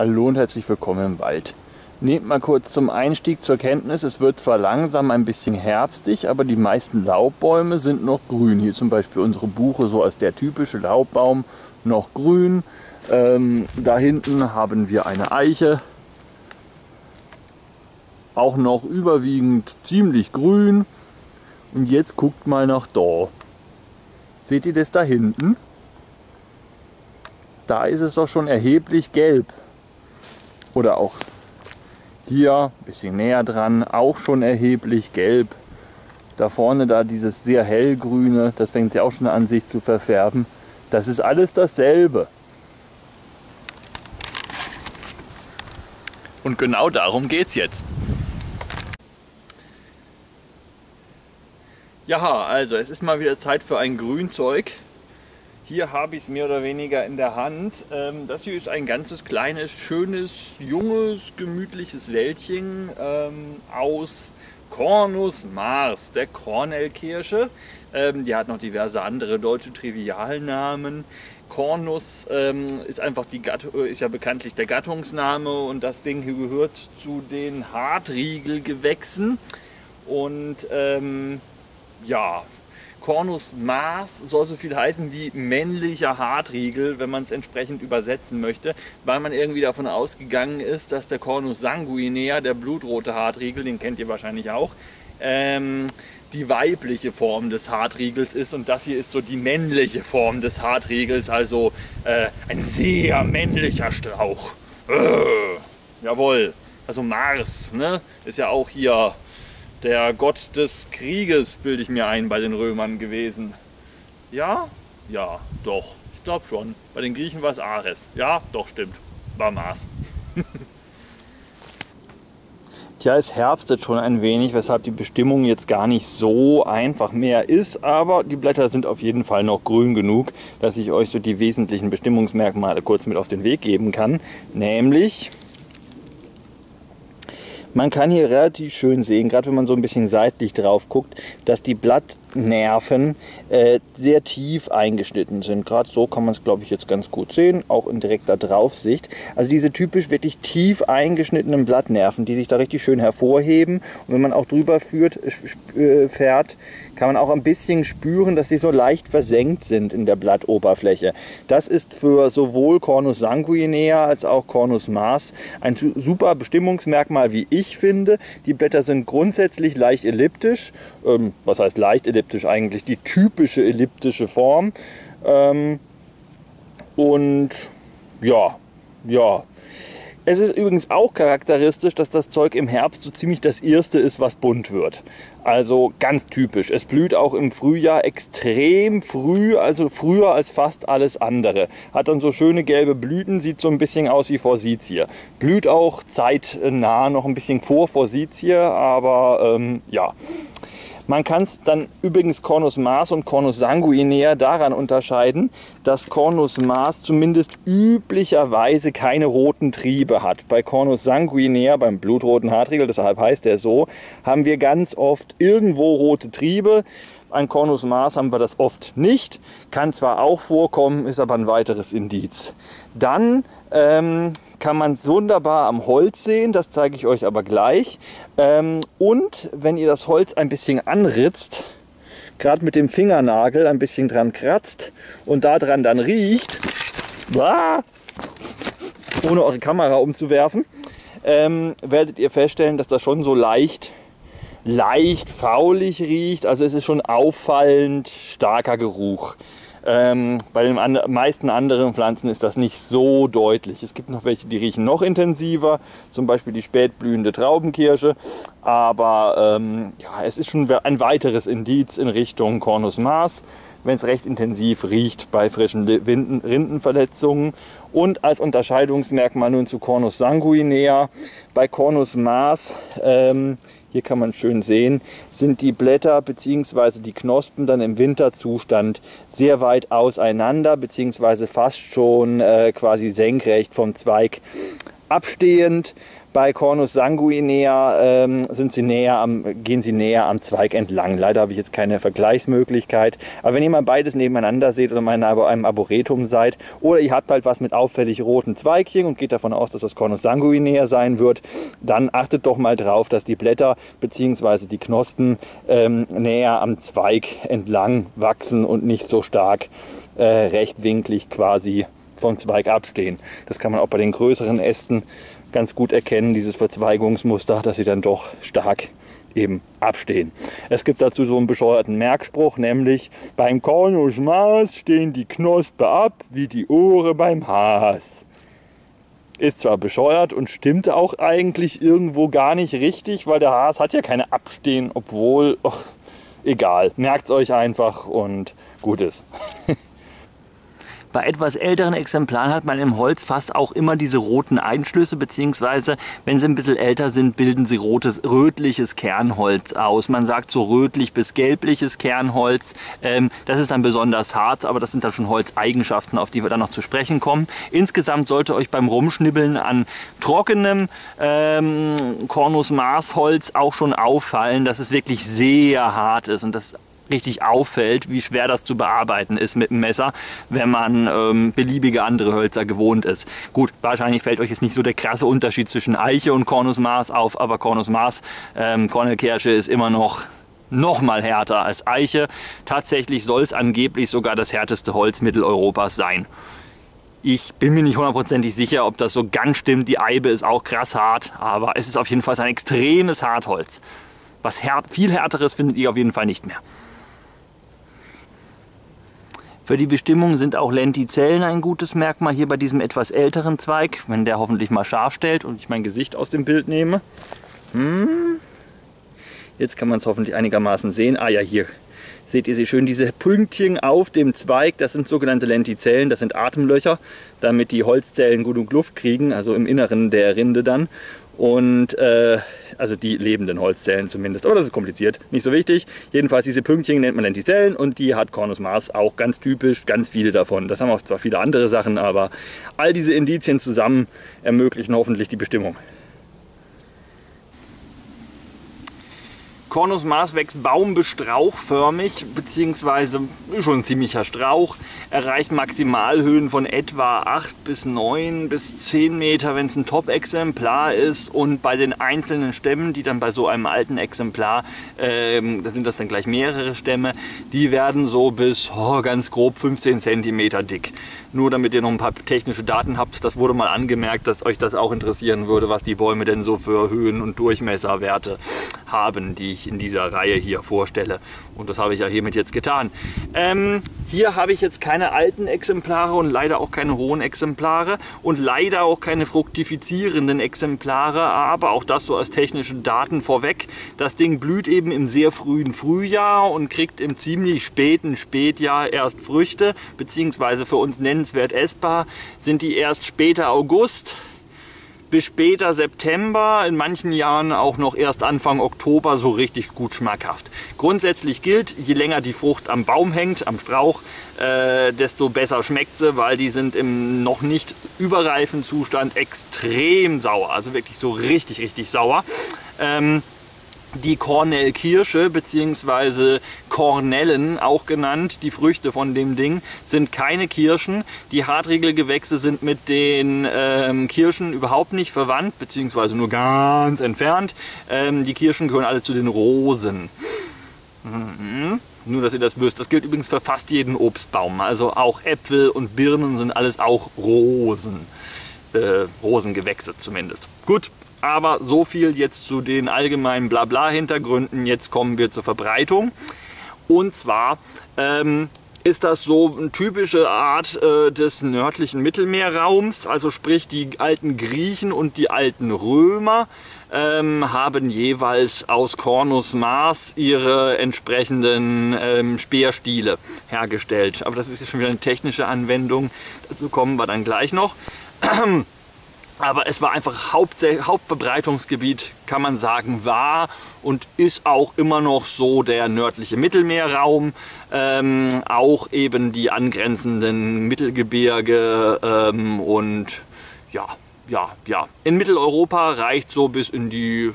Hallo und herzlich willkommen im Wald. Nehmt mal kurz zum Einstieg zur Kenntnis, es wird zwar langsam ein bisschen herbstig, aber die meisten Laubbäume sind noch grün. Hier zum Beispiel unsere Buche, so als der typische Laubbaum, noch grün. Da hinten haben wir eine Eiche, auch noch überwiegend ziemlich grün. Und jetzt guckt mal nach da. Seht ihr das da hinten? Da ist es doch schon erheblich gelb. Oder auch hier, ein bisschen näher dran, auch schon erheblich gelb. Da vorne, da dieses sehr hellgrüne, das fängt ja auch schon an, sich zu verfärben. Das ist alles dasselbe. Und genau darum geht's jetzt. Ja, also es ist mal wieder Zeit für ein Grünzeug. Hier habe ich es mehr oder weniger in der Hand. Das hier ist ein ganzes kleines, schönes, junges, gemütliches Wäldchen aus Cornus mas, der Kornelkirsche. Die hat noch diverse andere deutsche Trivialnamen. Cornus ist einfach die ist ja bekanntlich der Gattungsname und das Ding hier gehört zu den Hartriegelgewächsen. Und ja, Cornus mas soll so viel heißen wie männlicher Hartriegel, wenn man es entsprechend übersetzen möchte, weil man irgendwie davon ausgegangen ist, dass der Cornus sanguinea, der blutrote Hartriegel, den kennt ihr wahrscheinlich auch, die weibliche Form des Hartriegels ist und das hier ist so die männliche Form des Hartriegels, also ein sehr männlicher Strauch. Jawohl, also Mars, ne? Ist ja auch hier der Gott des Krieges, bilde ich mir ein, bei den Römern gewesen. Ja? Ja, doch. Ich glaube schon. Bei den Griechen war es Ares. Ja, doch, stimmt. War Mars. Tja, es herbstet schon ein wenig, weshalb die Bestimmung jetzt gar nicht so einfach mehr ist. Aber die Blätter sind auf jeden Fall noch grün genug, dass ich euch so die wesentlichen Bestimmungsmerkmale kurz mit auf den Weg geben kann. Nämlich, man kann hier relativ schön sehen, gerade wenn man so ein bisschen seitlich drauf guckt, dass die Blattnerven sehr tief eingeschnitten sind. Gerade so kann man es, glaube ich, jetzt ganz gut sehen, auch in direkter Draufsicht. Also diese typisch wirklich tief eingeschnittenen Blattnerven, die sich da richtig schön hervorheben. Und wenn man auch drüber fährt, kann man auch ein bisschen spüren, dass die so leicht versenkt sind in der Blattoberfläche. Das ist für sowohl Cornus sanguinea als auch Cornus mas ein super Bestimmungsmerkmal, wie ich finde. Die Blätter sind grundsätzlich leicht elliptisch. Was heißt leicht elliptisch eigentlich? Die typische elliptische Form. Und ja. Es ist übrigens auch charakteristisch, dass das Zeug im Herbst so ziemlich das erste ist, was bunt wird. Also ganz typisch. Es blüht auch im Frühjahr extrem früh, also früher als fast alles andere. Hat dann so schöne gelbe Blüten, sieht so ein bisschen aus wie Forsythia. Blüht auch zeitnah noch ein bisschen vor Forsythia, aber ja. Man kann es dann übrigens Cornus mas und Cornus sanguinea daran unterscheiden, dass Cornus mas zumindest üblicherweise keine roten Triebe hat. Bei Cornus sanguinea, beim blutroten Hartriegel, deshalb heißt der so, haben wir ganz oft irgendwo rote Triebe. An Cornus mas haben wir das oft nicht. Kann zwar auch vorkommen, ist aber ein weiteres Indiz. Dann kann man es wunderbar am Holz sehen, das zeige ich euch aber gleich. Und wenn ihr das Holz ein bisschen anritzt, gerade mit dem Fingernagel ein bisschen dran kratzt und daran dann riecht, ohne eure Kamera umzuwerfen, werdet ihr feststellen, dass das schon so leicht faulig riecht. Also es ist schon auffallend starker Geruch. Bei den meisten anderen Pflanzen ist das nicht so deutlich. Es gibt noch welche, die riechen noch intensiver, zum Beispiel die spätblühende Traubenkirsche. Aber ja, es ist schon ein weiteres Indiz in Richtung Cornus mas, wenn es recht intensiv riecht bei frischen Rindenverletzungen. Und als Unterscheidungsmerkmal nun zu Cornus sanguinea. Bei Cornus mas, hier kann man schön sehen, sind die Blätter bzw. die Knospen dann im Winterzustand sehr weit auseinander bzw. fast schon quasi senkrecht vom Zweig abstehend. Bei Cornus sanguinea gehen sie näher am Zweig entlang. Leider habe ich jetzt keine Vergleichsmöglichkeit. Aber wenn ihr mal beides nebeneinander seht oder mal in einem Arboretum seid oder ihr habt halt was mit auffällig roten Zweigchen und geht davon aus, dass das Cornus sanguinea sein wird, dann achtet doch mal drauf, dass die Blätter bzw. die Knospen näher am Zweig entlang wachsen und nicht so stark rechtwinklig quasi vom Zweig abstehen. Das kann man auch bei den größeren Ästen ganz gut erkennen, dieses Verzweigungsmuster, dass sie dann doch stark eben abstehen. Es gibt dazu so einen bescheuerten Merkspruch, nämlich beim Cornus mas stehen die Knospe ab wie die Ohre beim Has. Ist zwar bescheuert und stimmt auch eigentlich irgendwo gar nicht richtig, weil der Has hat ja keine Abstehen, obwohl, och, egal, merkt's euch einfach und gut ist. Bei etwas älteren Exemplaren hat man im Holz fast auch immer diese roten Einschlüsse, beziehungsweise wenn sie ein bisschen älter sind, bilden sie rotes, rötliches Kernholz aus. Man sagt so rötlich bis gelbliches Kernholz. Das ist dann besonders hart, aber das sind dann schon Holzeigenschaften, auf die wir dann noch zu sprechen kommen. Insgesamt sollte euch beim Rumschnibbeln an trockenem Cornus mas Holz auch schon auffallen, dass es wirklich sehr hart ist und das richtig auffällt, wie schwer das zu bearbeiten ist mit dem Messer, wenn man beliebige andere Hölzer gewohnt ist. Gut, wahrscheinlich fällt euch jetzt nicht so der krasse Unterschied zwischen Eiche und Cornus mas auf, aber Cornus mas, Kornelkirsche ist immer noch mal härter als Eiche. Tatsächlich soll es angeblich sogar das härteste Holz Mitteleuropas sein. Ich bin mir nicht hundertprozentig sicher, ob das so ganz stimmt. Die Eibe ist auch krass hart, aber es ist auf jeden Fall ein extremes Hartholz. Was viel härteres findet ihr auf jeden Fall nicht mehr. Für die Bestimmung sind auch Lentizellen ein gutes Merkmal, hier bei diesem etwas älteren Zweig, wenn der hoffentlich mal scharf stellt und ich mein Gesicht aus dem Bild nehme. Jetzt kann man es hoffentlich einigermaßen sehen. Ah ja, hier seht ihr sie schön, diese Pünktchen auf dem Zweig, das sind sogenannte Lentizellen, das sind Atemlöcher, damit die Holzzellen gut Luft kriegen, also im Inneren der Rinde dann. Und also die lebenden Holzzellen zumindest, aber das ist kompliziert, nicht so wichtig. Jedenfalls diese Pünktchen nennt man Lentizellen und die hat Cornus mas auch ganz typisch, ganz viele davon. Das haben auch zwar viele andere Sachen, aber all diese Indizien zusammen ermöglichen hoffentlich die Bestimmung. Cornus mas wächst baumbestrauchförmig, beziehungsweise schon ein ziemlicher Strauch, erreicht Maximalhöhen von etwa 8 bis 9 bis 10 Meter, wenn es ein Top-Exemplar ist. Und bei den einzelnen Stämmen, die dann bei so einem alten Exemplar, da sind das dann gleich mehrere Stämme, die werden so bis ganz grob 15 cm dick. Nur damit ihr noch ein paar technische Daten habt, das wurde mal angemerkt, dass euch das auch interessieren würde, was die Bäume denn so für Höhen- und Durchmesserwerte haben, die ich in dieser Reihe hier vorstelle. Und das habe ich ja hiermit jetzt getan. Hier habe ich jetzt keine alten Exemplare und leider auch keine hohen Exemplare und leider auch keine fruktifizierenden Exemplare, aber auch das so als technische Daten vorweg. Das Ding blüht eben im sehr frühen Frühjahr und kriegt im ziemlich späten Spätjahr erst Früchte, beziehungsweise für uns nennenswert essbar sind die erst später August bis später September, in manchen Jahren auch noch erst Anfang Oktober so richtig gut schmackhaft. Grundsätzlich gilt, je länger die Frucht am Baum hängt, am Strauch, desto besser schmeckt sie, weil die sind im noch nicht überreifen Zustand extrem sauer, also wirklich so richtig sauer. Die Kornellkirsche bzw. Kornellen auch genannt, die Früchte von dem Ding, sind keine Kirschen. Die Hartriegelgewächse sind mit den Kirschen überhaupt nicht verwandt bzw. nur ganz entfernt. Die Kirschen gehören alle zu den Rosen. Nur, dass ihr das wisst. Das gilt übrigens für fast jeden Obstbaum. Also auch Äpfel und Birnen sind alles auch Rosen. Rosengewächse zumindest. Gut. Aber so viel jetzt zu den allgemeinen Blabla-Hintergründen. Jetzt kommen wir zur Verbreitung. Und zwar ist das so eine typische Art des nördlichen Mittelmeerraums. Also sprich, die alten Griechen und die alten Römer haben jeweils aus Cornus mas ihre entsprechenden Speerstiele hergestellt. Aber das ist schon wieder eine technische Anwendung. Dazu kommen wir dann gleich noch. Aber es war einfach Hauptverbreitungsgebiet, kann man sagen, war und ist auch immer noch so der nördliche Mittelmeerraum. Auch eben die angrenzenden Mittelgebirge und ja, ja, in Mitteleuropa reicht so bis in die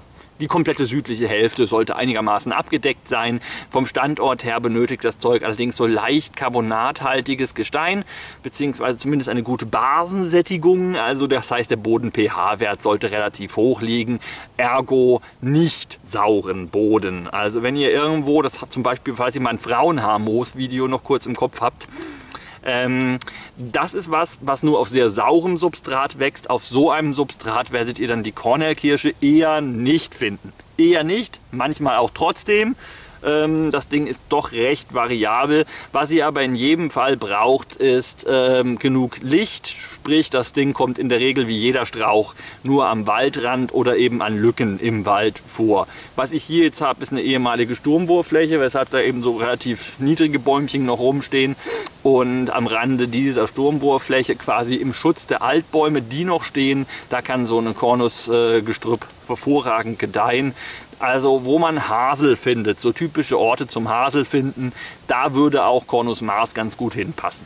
komplette südliche Hälfte, sollte einigermaßen abgedeckt sein. Vom Standort her benötigt das Zeug allerdings so leicht karbonathaltiges Gestein, beziehungsweise zumindest eine gute Basensättigung. Also das heißt, der Boden-pH-Wert sollte relativ hoch liegen, ergo nicht sauren Boden. Also wenn ihr irgendwo, das hat zum Beispiel, falls ihr mal ein Frauenhaarmoos-Video noch kurz im Kopf habt, das ist was, was nur auf sehr saurem Substrat wächst. Auf so einem Substrat werdet ihr dann die Kornellkirsche eher nicht finden. Eher nicht, manchmal auch trotzdem. Das Ding ist doch recht variabel. Was ihr aber in jedem Fall braucht, ist genug Licht. Sprich, das Ding kommt in der Regel wie jeder Strauch nur am Waldrand oder eben an Lücken im Wald vor. Was ich hier jetzt habe, ist eine ehemalige Sturmbohrfläche, weshalb da eben so relativ niedrige Bäumchen noch rumstehen. Und am Rande dieser Sturmbohrfläche, quasi im Schutz der Altbäume, die noch stehen, da kann so ein Kornusgestrüpp hervorragend gedeihen. Also wo man Hasel findet, so typische Orte zum Hasel finden, da würde auch Cornus mas ganz gut hinpassen.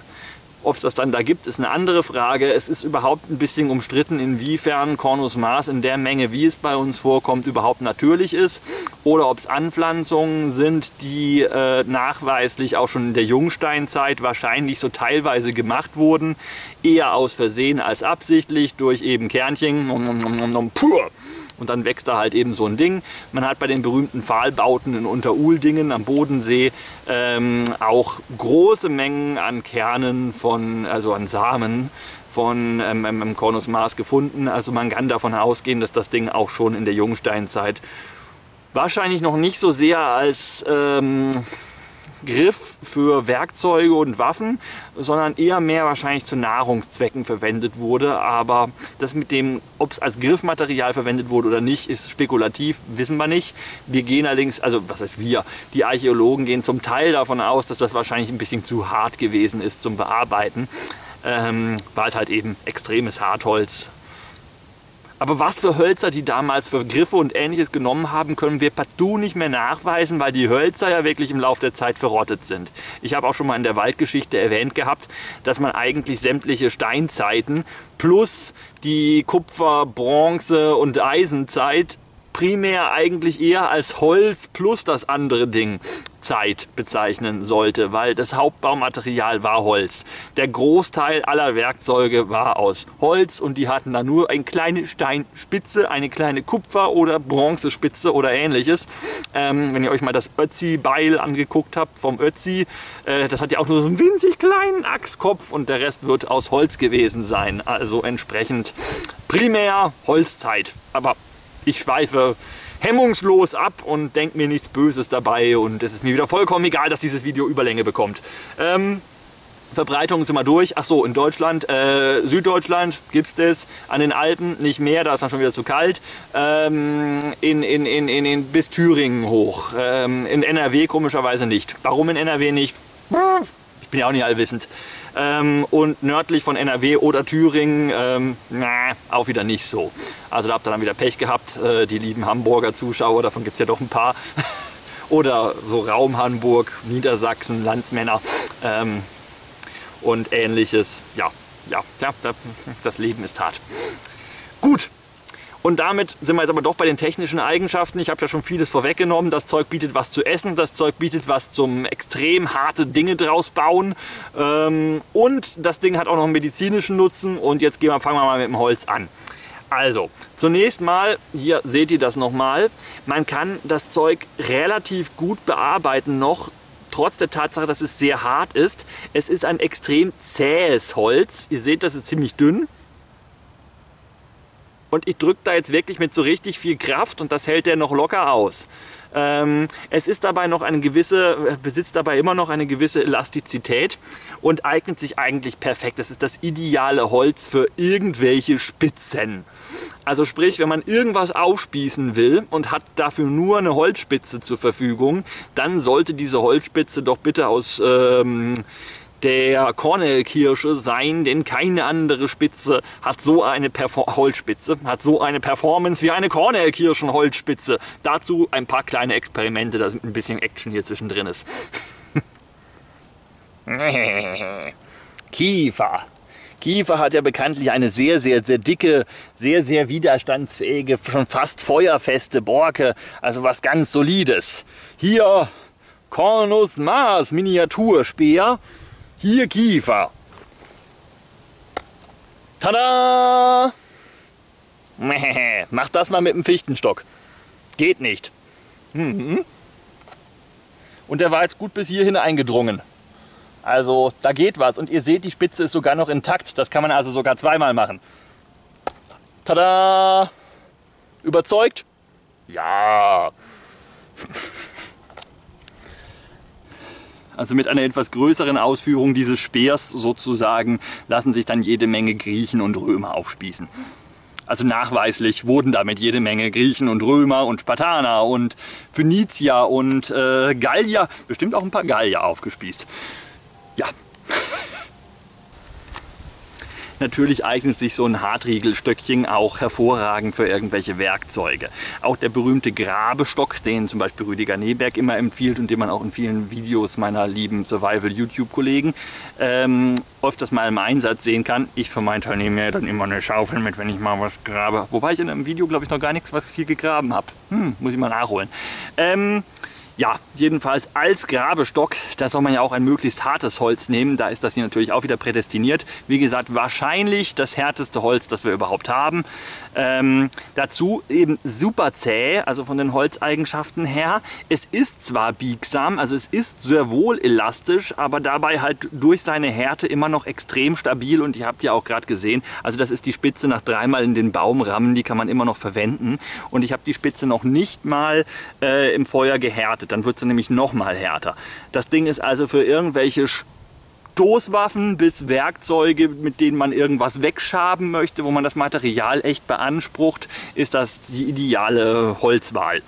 Ob es das dann da gibt, ist eine andere Frage. Es ist überhaupt ein bisschen umstritten, inwiefern Cornus mas in der Menge, wie es bei uns vorkommt, überhaupt natürlich ist. Oder ob es Anpflanzungen sind, die nachweislich auch schon in der Jungsteinzeit wahrscheinlich so teilweise gemacht wurden. Eher aus Versehen als absichtlich durch eben Kernchen. Pur! Und dann wächst da halt eben so ein Ding. Man hat bei den berühmten Pfahlbauten in Unteruhldingen am Bodensee auch große Mengen an Kernen von, also an Samen von Cornus mas gefunden. Also man kann davon ausgehen, dass das Ding auch schon in der Jungsteinzeit wahrscheinlich noch nicht so sehr als Griff für Werkzeuge und Waffen, sondern eher mehr wahrscheinlich zu Nahrungszwecken verwendet wurde. Aber das mit dem, ob es als Griffmaterial verwendet wurde oder nicht, ist spekulativ, wissen wir nicht. Wir gehen allerdings, also was heißt wir, die Archäologen gehen zum Teil davon aus, dass das wahrscheinlich ein bisschen zu hart gewesen ist zum Bearbeiten, weil es halt eben extremes Hartholz. Aber was für Hölzer die damals für Griffe und Ähnliches genommen haben, können wir partout nicht mehr nachweisen, weil die Hölzer ja wirklich im Laufe der Zeit verrottet sind. Ich habe auch schon mal in der Waldgeschichte erwähnt gehabt, dass man eigentlich sämtliche Steinzeiten plus die Kupfer-, Bronze- und Eisenzeit primär eigentlich eher als Holz plus das andere Ding Zeit bezeichnen sollte, weil das Hauptbaumaterial war Holz. Der Großteil aller Werkzeuge war aus Holz und die hatten da nur eine kleine Steinspitze, eine kleine Kupfer- oder Bronzespitze oder Ähnliches. Wenn ihr euch mal das Ötzi-Beil angeguckt habt vom Ötzi, das hat ja auch nur so einen winzig kleinen Achskopf und der Rest wird aus Holz gewesen sein. Also entsprechend primär Holzzeit. Aber ich schweife hemmungslos ab und denke mir nichts Böses dabei und es ist mir wieder vollkommen egal, dass dieses Video Überlänge bekommt. Verbreitungen sind wir durch. Achso, in Deutschland, Süddeutschland gibt es das, an den Alpen nicht mehr, da ist dann schon wieder zu kalt, bis Thüringen hoch, in NRW komischerweise nicht. Warum in NRW nicht? Ich bin ja auch nicht allwissend. Und nördlich von NRW oder Thüringen, auch wieder nicht so. Also da habt ihr dann wieder Pech gehabt, die lieben Hamburger Zuschauer, davon gibt es ja doch ein paar. Oder so Raum Hamburg, Niedersachsen, Landsmänner und Ähnliches. Ja, das Leben ist hart. Gut. Und damit sind wir jetzt aber doch bei den technischen Eigenschaften. Ich habe ja schon vieles vorweggenommen. Das Zeug bietet was zu essen, das Zeug bietet was zum extrem harte Dinge draus bauen. Und das Ding hat auch noch einen medizinischen Nutzen. Und jetzt fangen wir mal mit dem Holz an. Also, zunächst mal, hier seht ihr das nochmal, man kann das Zeug relativ gut bearbeiten noch. Trotz der Tatsache, dass es sehr hart ist. Es ist ein extrem zähes Holz. Ihr seht, das ist ziemlich dünn. Und ich drücke da jetzt wirklich mit so richtig viel Kraft und das hält der noch locker aus. Es ist dabei noch eine gewisse, besitzt dabei immer noch eine gewisse Elastizität und eignet sich eigentlich perfekt. Das ist das ideale Holz für irgendwelche Spitzen. Also sprich, wenn man irgendwas aufspießen will und hat dafür nur eine Holzspitze zur Verfügung, dann sollte diese Holzspitze doch bitte aus der Kornellkirsche sein, denn keine andere Spitze hat so eine Performance wie eine Kornellkirschen-Holzspitze. Dazu ein paar kleine Experimente, damit ein bisschen Action hier zwischendrin ist. Kiefer. Kiefer hat ja bekanntlich eine sehr, sehr, sehr dicke, sehr, sehr widerstandsfähige, schon fast feuerfeste Borke. Also was ganz Solides. Hier Cornus mas, Miniaturspeer. Hier Kiefer. Tada! Mach das mal mit dem Fichtenstock. Geht nicht. Und der war jetzt gut bis hierhin eingedrungen. Also da geht was. Und ihr seht, die Spitze ist sogar noch intakt. Das kann man also sogar zweimal machen. Tada! Überzeugt? Ja! Also mit einer etwas größeren Ausführung dieses Speers sozusagen lassen sich dann jede Menge Griechen und Römer aufspießen. Also nachweislich wurden damit jede Menge Griechen und Römer und Spartaner und Phönizier und Gallier, bestimmt auch ein paar Gallier aufgespießt. Ja. Natürlich eignet sich so ein Hartriegelstöckchen auch hervorragend für irgendwelche Werkzeuge. Auch der berühmte Grabestock, den zum Beispiel Rüdiger Nehberg immer empfiehlt und den man auch in vielen Videos meiner lieben Survival-YouTube-Kollegen öfters mal im Einsatz sehen kann. Ich für meinen Teil nehme mir dann immer eine Schaufel mit, wenn ich mal was grabe. Wobei ich in einem Video, glaube ich, noch gar nichts, was viel gegraben habe. Muss ich mal nachholen. Ja, jedenfalls als Grabestock, da soll man ja auch ein möglichst hartes Holz nehmen. Da ist das hier natürlich auch wieder prädestiniert. Wie gesagt, wahrscheinlich das härteste Holz, das wir überhaupt haben. Dazu eben super zäh, also von den Holzeigenschaften her. Es ist zwar biegsam, also es ist sehr wohl elastisch, aber dabei halt durch seine Härte immer noch extrem stabil. Und ihr habt ja auch gerade gesehen, also das ist die Spitze nach dreimal in den Baum rammen. Die kann man immer noch verwenden. Und ich habe die Spitze noch nicht mal im Feuer gehärtet. Dann wird sie nämlich noch mal härter. Das Ding ist also für irgendwelche Stoßwaffen bis Werkzeuge, mit denen man irgendwas wegschaben möchte, wo man das Material echt beansprucht, ist das die ideale Holzwahl.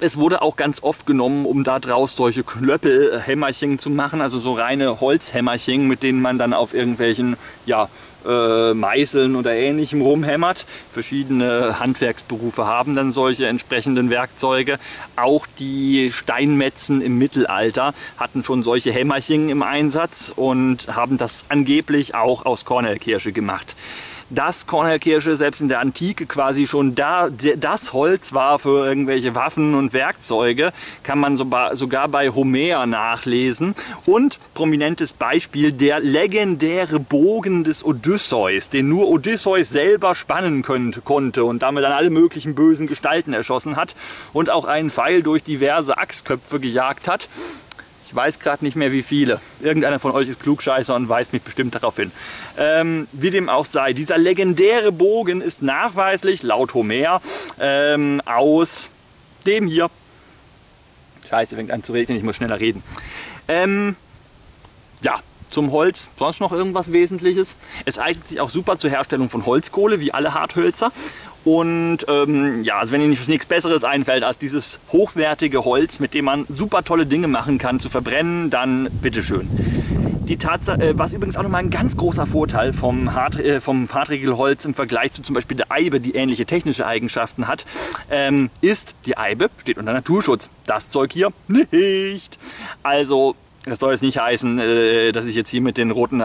Es wurde auch ganz oft genommen, um da draus solche Klöppelhämmerchen zu machen, also so reine Holzhämmerchen, mit denen man dann auf irgendwelchen, ja, Meißeln oder Ähnlichem rumhämmert. Verschiedene Handwerksberufe haben dann solche entsprechenden Werkzeuge. Auch die Steinmetzen im Mittelalter hatten schon solche Hämmerchen im Einsatz und haben das angeblich auch aus Kornelkirsche gemacht. Dass Kornelkirsche selbst in der Antike quasi schon das Holz war für irgendwelche Waffen und Werkzeuge, kann man sogar bei Homer nachlesen. Und prominentes Beispiel, der legendäre Bogen des Odysseus, den nur Odysseus selber spannen konnte und damit dann alle möglichen bösen Gestalten erschossen hat und auch einen Pfeil durch diverse Axtköpfe gejagt hat. Ich weiß gerade nicht mehr, wie viele. Irgendeiner von euch ist Klugscheißer und weist mich bestimmt darauf hin. Wie dem auch sei, dieser legendäre Bogen ist nachweislich, laut Homer, aus dem hier. Scheiße, fängt an zu regnen, ich muss schneller reden. Ja. Zum Holz, sonst noch irgendwas Wesentliches. Es eignet sich auch super zur Herstellung von Holzkohle, wie alle Harthölzer. Und ja, also wenn Ihnen nichts Besseres einfällt, als dieses hochwertige Holz, mit dem man super tolle Dinge machen kann, zu verbrennen, dann bitteschön. Die Tatsache, was übrigens auch nochmal ein ganz großer Vorteil vom Hartriegelholz im Vergleich zu zum Beispiel der Eibe, die ähnliche technische Eigenschaften hat, ist, die Eibe steht unter Naturschutz. Das Zeug hier nicht. Also, das soll jetzt nicht heißen, dass ich jetzt hier mit den roten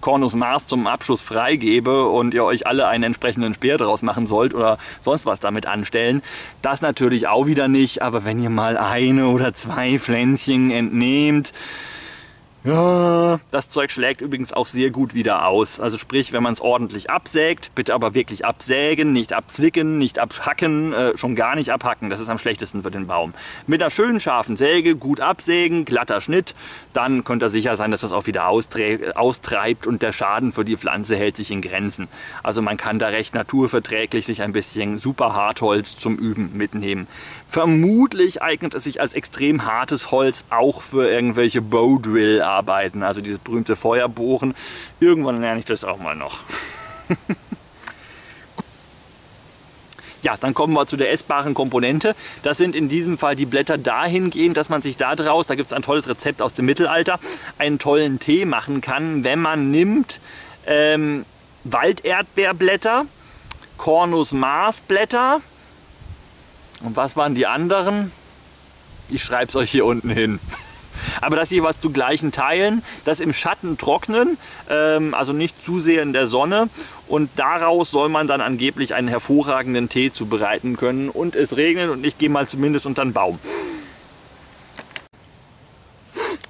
Cornus Mars zum Abschuss freigebe und ihr euch alle einen entsprechenden Speer daraus machen sollt oder sonst was damit anstellen. Das natürlich auch wieder nicht, aber wenn ihr mal eine oder zwei Pflänzchen entnehmt, ja, das Zeug schlägt übrigens auch sehr gut wieder aus. Also sprich, wenn man es ordentlich absägt, bitte aber wirklich absägen, nicht abzwicken, nicht abhacken, schon gar nicht abhacken, das ist am schlechtesten für den Baum. Mit einer schönen scharfen Säge gut absägen, glatter Schnitt, dann könnt ihr sicher sein, dass das auch wieder austreibt und der Schaden für die Pflanze hält sich in Grenzen. Also man kann da recht naturverträglich sich ein bisschen super Hartholz zum Üben mitnehmen. Vermutlich eignet es sich als extrem hartes Holz auch für irgendwelche Bowdrill Arbeiten, also dieses berühmte Feuerbohren. Irgendwann lerne ich das auch mal noch. Ja, dann kommen wir zu der essbaren Komponente. Das sind in diesem Fall die Blätter dahingehend, dass man sich da draus, da gibt es ein tolles Rezept aus dem Mittelalter, einen tollen Tee machen kann, wenn man nimmt Walderdbeerblätter, Cornus Maßblätter und was waren die anderen? Ich schreibe es euch hier unten hin. Aber das jeweils zu gleichen Teilen, das im Schatten trocknen, also nicht zu sehr in der Sonne. Und daraus soll man dann angeblich einen hervorragenden Tee zubereiten können. Und es regnet und ich gehe mal zumindest unter den Baum.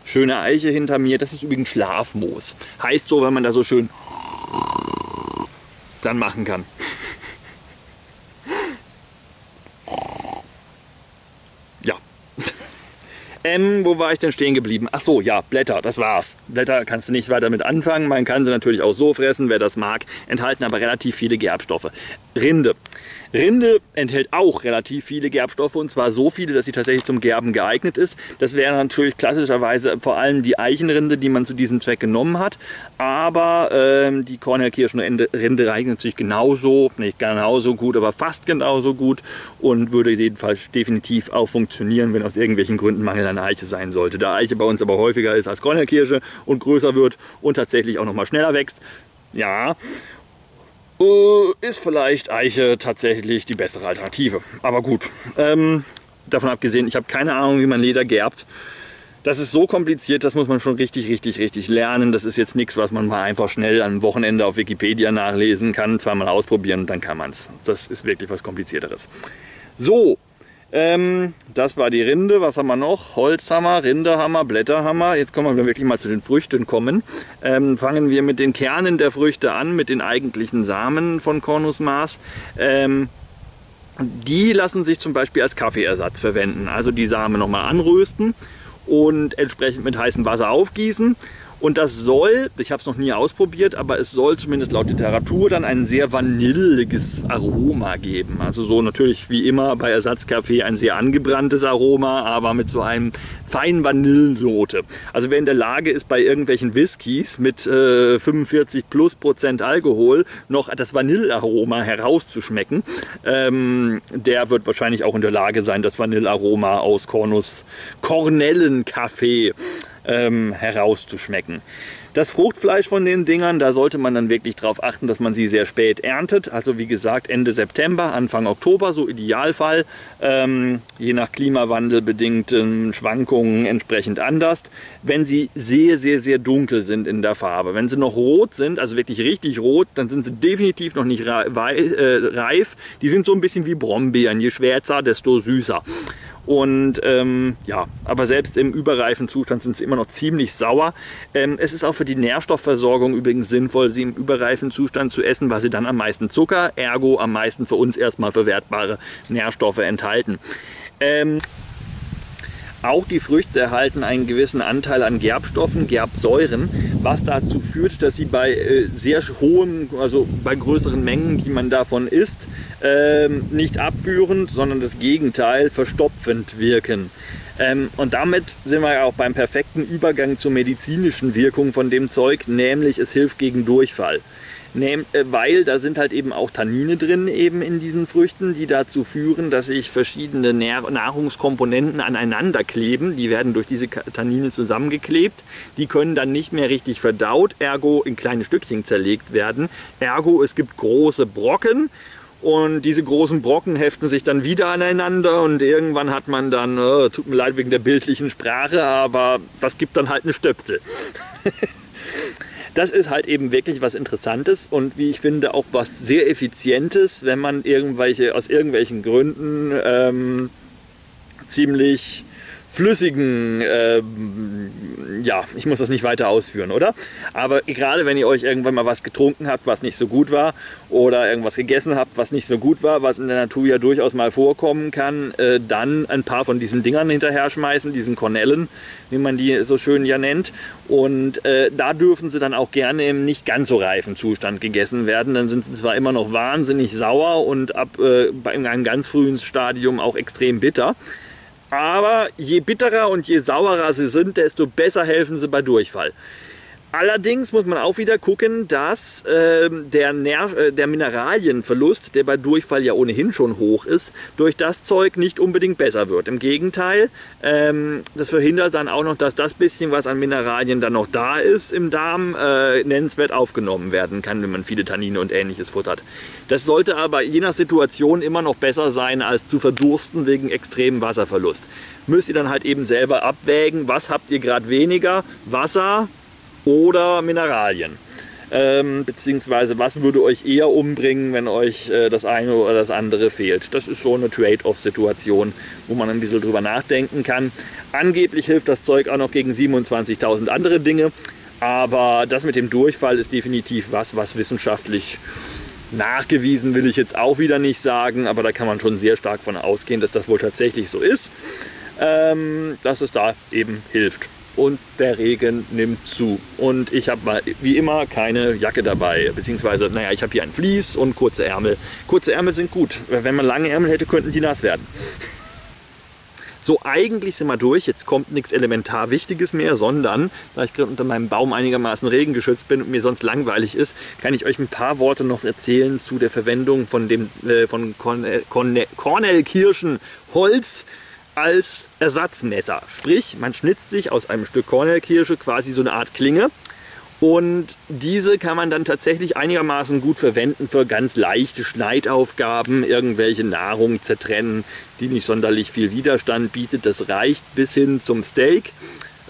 Schöne Eiche hinter mir, das ist übrigens Schlafmoos. Heißt so, wenn man da so schön dann machen kann. Ja. Wo war ich denn stehen geblieben? Ach so, ja, Blätter, das war's. Blätter kannst du nicht weiter mit anfangen. Man kann sie natürlich auch so fressen, wer das mag. Enthalten aber relativ viele Gerbstoffe. Rinde. Rinde enthält auch relativ viele Gerbstoffe, und zwar so viele, dass sie tatsächlich zum Gerben geeignet ist. Das wäre natürlich klassischerweise vor allem die Eichenrinde, die man zu diesem Zweck genommen hat. Aber die Kornelkirschenrinde eignet sich genauso, nicht genauso gut, aber fast genauso gut und würde jedenfalls definitiv auch funktionieren, wenn aus irgendwelchen Gründen Mangel an Eiche sein sollte. Da Eiche bei uns aber häufiger ist als Kornelkirsche und größer wird und tatsächlich auch nochmal schneller wächst, ja, ist vielleicht Eiche tatsächlich die bessere Alternative. Aber gut, davon abgesehen, ich habe keine Ahnung, wie man Leder gerbt. Das ist so kompliziert, das muss man schon richtig lernen. Das ist jetzt nichts, was man mal einfach schnell am Wochenende auf Wikipedia nachlesen kann, zweimal ausprobieren und dann kann man es. Das ist wirklich was Komplizierteres. So, das war die Rinde. Was haben wir noch? Holzhammer, Rindehammer, Blätterhammer. Jetzt können wir wirklich mal zu den Früchten kommen. Fangen wir mit den Kernen der Früchte an, mit den eigentlichen Samen von Cornus mas. Die lassen sich zum Beispiel als Kaffeeersatz verwenden. Also die Samen nochmal anrösten und entsprechend mit heißem Wasser aufgießen. Und das soll, ich habe es noch nie ausprobiert, aber es soll zumindest laut Literatur dann ein sehr vanilliges Aroma geben. Also so natürlich wie immer bei Ersatzkaffee ein sehr angebranntes Aroma, aber mit so einem feinen Vanillennote. Also wer in der Lage ist, bei irgendwelchen Whiskys mit 45+ % Alkohol noch das Vanillaroma herauszuschmecken, der wird wahrscheinlich auch in der Lage sein, das Vanillaroma aus Kornellenkaffee herauszuschmecken. Das Fruchtfleisch von den Dingern, da sollte man dann wirklich darauf achten, dass man sie sehr spät erntet. Also wie gesagt Ende September, Anfang Oktober, so Idealfall. Je nach klimawandelbedingten Schwankungen entsprechend anders. Wenn sie sehr dunkel sind in der Farbe. Wenn sie noch rot sind, also wirklich richtig rot, dann sind sie definitiv noch nicht reif. Die sind so ein bisschen wie Brombeeren. Je schwärzer, desto süßer. Und ja, aber selbst im überreifen Zustand sind sie immer noch ziemlich sauer. Es ist auch für die Nährstoffversorgung übrigens sinnvoll, sie im überreifen Zustand zu essen, weil sie dann am meisten Zucker, ergo am meisten für uns erstmal verwertbare Nährstoffe enthalten. Auch die Früchte erhalten einen gewissen Anteil an Gerbstoffen, Gerbsäuren, was dazu führt, dass sie bei sehr hohen, also bei größeren Mengen, die man davon isst, nicht abführend, sondern das Gegenteil, verstopfend wirken. Und damit sind wir ja auch beim perfekten Übergang zur medizinischen Wirkung von dem Zeug, nämlich es hilft gegen Durchfall. Weil da sind halt eben auch Tannine drin eben in diesen Früchten, die dazu führen, dass sich verschiedene Nahrungskomponenten aneinander kleben. Die werden durch diese Tannine zusammengeklebt. Die können dann nicht mehr richtig verdaut, ergo in kleine Stückchen zerlegt werden. Ergo es gibt große Brocken. Und diese großen Brocken heften sich dann wieder aneinander und irgendwann hat man dann, tut mir leid wegen der bildlichen Sprache, aber das gibt dann halt eine Stöpsel. Das ist halt eben wirklich was Interessantes und wie ich finde auch was sehr Effizientes, wenn man aus irgendwelchen Gründen ziemlich flüssigen, ja, ich muss das nicht weiter ausführen, oder? Aber gerade wenn ihr euch irgendwann mal was getrunken habt, was nicht so gut war, oder irgendwas gegessen habt, was nicht so gut war, was in der Natur ja durchaus mal vorkommen kann, dann ein paar von diesen Dingern hinterher schmeißen, diesen Kornellen, wie man die so schön ja nennt. Und da dürfen sie dann auch gerne im nicht ganz so reifen Zustand gegessen werden. Dann sind sie zwar immer noch wahnsinnig sauer und in einem ganz frühen Stadium auch extrem bitter. Aber je bitterer und je saurer sie sind, desto besser helfen sie bei Durchfall. Allerdings muss man auch wieder gucken, dass der Mineralienverlust, der bei Durchfall ja ohnehin schon hoch ist, durch das Zeug nicht unbedingt besser wird. Im Gegenteil, das verhindert dann auch noch, dass das bisschen, was an Mineralien dann noch da ist im Darm, nennenswert aufgenommen werden kann, wenn man viele Tannine und Ähnliches futtert. Das sollte aber je nach Situation immer noch besser sein, als zu verdursten wegen extremem Wasserverlust. Müsst ihr dann halt eben selber abwägen, was habt ihr gerade weniger, Wasser oder Mineralien, beziehungsweise was würde euch eher umbringen, wenn euch das eine oder das andere fehlt. Das ist schon eine Trade-off-Situation, wo man ein bisschen drüber nachdenken kann. Angeblich hilft das Zeug auch noch gegen 27.000 andere Dinge, aber das mit dem Durchfall ist definitiv was, was wissenschaftlich nachgewiesen will ich jetzt auch wieder nicht sagen, aber da kann man schon sehr stark von ausgehen, dass das wohl tatsächlich so ist, dass es da eben hilft. Und der Regen nimmt zu. Und ich habe mal wie immer keine Jacke dabei. Beziehungsweise, naja, ich habe hier ein Vlies und kurze Ärmel. Kurze Ärmel sind gut. Wenn man lange Ärmel hätte, könnten die nass werden. So, eigentlich sind wir durch. Jetzt kommt nichts elementar Wichtiges mehr, sondern da ich gerade unter meinem Baum einigermaßen regengeschützt bin und mir sonst langweilig ist, kann ich euch ein paar Worte noch erzählen zu der Verwendung von Kornellkirschenholz als Ersatzmesser. Sprich, man schnitzt sich aus einem Stück Kornelkirsche quasi so eine Art Klinge und diese kann man dann tatsächlich einigermaßen gut verwenden für ganz leichte Schneidaufgaben, irgendwelche Nahrung zertrennen, die nicht sonderlich viel Widerstand bietet. Das reicht bis hin zum Steak,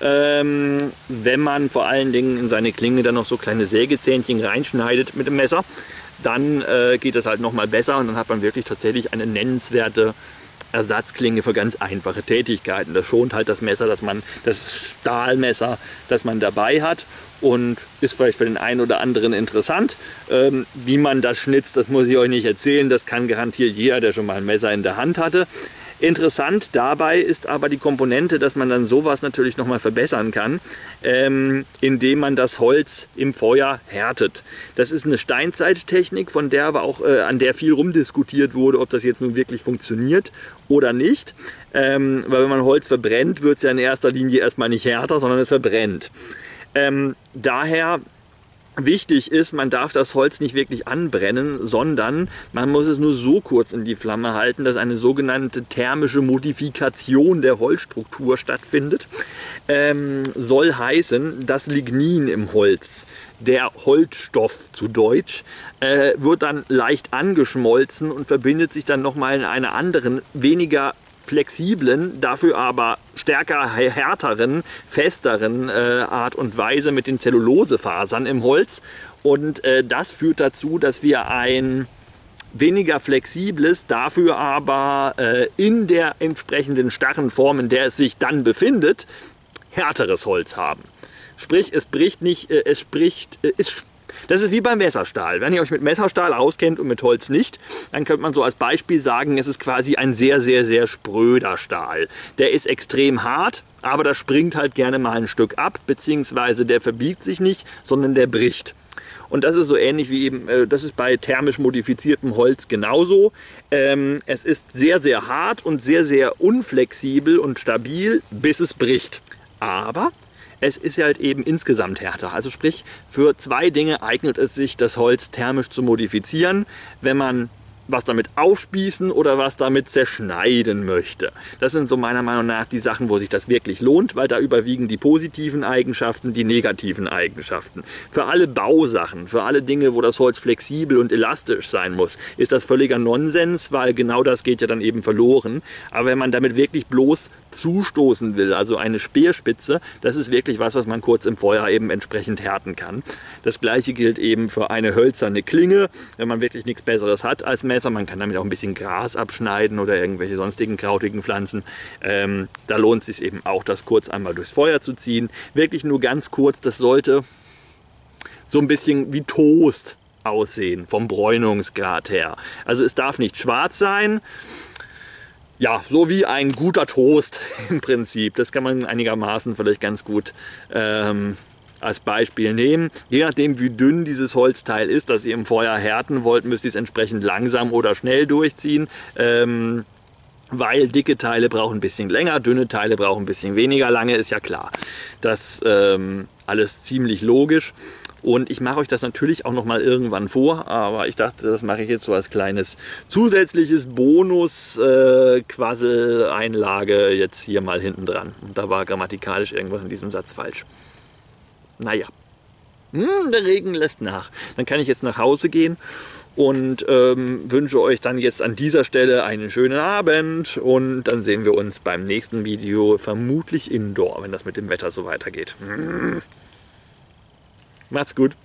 wenn man vor allen Dingen in seine Klinge dann noch so kleine Sägezähnchen reinschneidet mit dem Messer, dann geht das halt nochmal besser und dann hat man wirklich tatsächlich eine nennenswerte Ersatzklinge für ganz einfache Tätigkeiten. Das schont halt das Messer, das Stahlmesser, das man dabei hat, und ist vielleicht für den einen oder anderen interessant. Wie man das schnitzt, das muss ich euch nicht erzählen, das kann garantiert jeder, der schon mal ein Messer in der Hand hatte. Interessant dabei ist aber die Komponente, dass man dann sowas natürlich nochmal verbessern kann, indem man das Holz im Feuer härtet. Das ist eine Steinzeittechnik, von der aber auch an der viel rumdiskutiert wurde, ob das jetzt nun wirklich funktioniert oder nicht. Weil wenn man Holz verbrennt, wird es ja in erster Linie erstmal nicht härter, sondern es verbrennt. Daher wichtig ist, man darf das Holz nicht wirklich anbrennen, sondern man muss es nur so kurz in die Flamme halten, dass eine sogenannte thermische Modifikation der Holzstruktur stattfindet. Soll heißen, das Lignin im Holz, der Holzstoff zu Deutsch, wird dann leicht angeschmolzen und verbindet sich dann nochmal in einer anderen, weniger flexiblen, dafür aber stärker, härteren, festeren Art und Weise mit den Zellulosefasern im Holz. Und das führt dazu, dass wir ein weniger flexibles, dafür aber in der entsprechenden starren Form, in der es sich dann befindet, härteres Holz haben. Sprich, es bricht nicht, das ist wie beim Messerstahl. Wenn ihr euch mit Messerstahl auskennt und mit Holz nicht, dann könnte man so als Beispiel sagen, es ist quasi ein sehr, sehr, sehr spröder Stahl. Der ist extrem hart, aber da springt halt gerne mal ein Stück ab, beziehungsweise der verbiegt sich nicht, sondern der bricht. Und das ist so ähnlich wie eben, das ist bei thermisch modifiziertem Holz genauso. Es ist sehr, sehr hart und sehr, sehr unflexibel und stabil, bis es bricht. Aber es ist ja halt eben insgesamt härter. Also sprich, für zwei Dinge eignet es sich, das Holz thermisch zu modifizieren, wenn man was damit aufspießen oder was damit zerschneiden möchte. Das sind so meiner Meinung nach die Sachen, wo sich das wirklich lohnt, weil da überwiegen die positiven Eigenschaften, die negativen Eigenschaften. Für alle Bausachen, für alle Dinge, wo das Holz flexibel und elastisch sein muss, ist das völliger Nonsens, weil genau das geht ja dann eben verloren. Aber wenn man damit wirklich bloß zustoßen will, also eine Speerspitze, das ist wirklich was, was man kurz im Feuer eben entsprechend härten kann. Das gleiche gilt eben für eine hölzerne Klinge, wenn man wirklich nichts Besseres hat als Messer. Man kann damit auch ein bisschen Gras abschneiden oder irgendwelche sonstigen krautigen Pflanzen. Da lohnt es sich eben auch, das kurz einmal durchs Feuer zu ziehen. Wirklich nur ganz kurz, das sollte so ein bisschen wie Toast aussehen, vom Bräunungsgrad her. Also es darf nicht schwarz sein. Ja, so wie ein guter Toast im Prinzip. Das kann man einigermaßen vielleicht ganz gut als Beispiel nehmen. Je nachdem, wie dünn dieses Holzteil ist, das ihr im Feuer härten wollt, müsst ihr es entsprechend langsam oder schnell durchziehen, weil dicke Teile brauchen ein bisschen länger, dünne Teile brauchen ein bisschen weniger lange, ist ja klar. Das alles ziemlich logisch. Und ich mache euch das natürlich auch noch mal irgendwann vor, aber ich dachte, das mache ich jetzt so als kleines zusätzliches Bonus-Quassel-Einlage jetzt hier mal hinten dran. Und da war grammatikalisch irgendwas in diesem Satz falsch. Naja, der Regen lässt nach. Dann kann ich jetzt nach Hause gehen und wünsche euch dann jetzt an dieser Stelle einen schönen Abend. Und dann sehen wir uns beim nächsten Video, vermutlich indoor, wenn das mit dem Wetter so weitergeht. Macht's gut!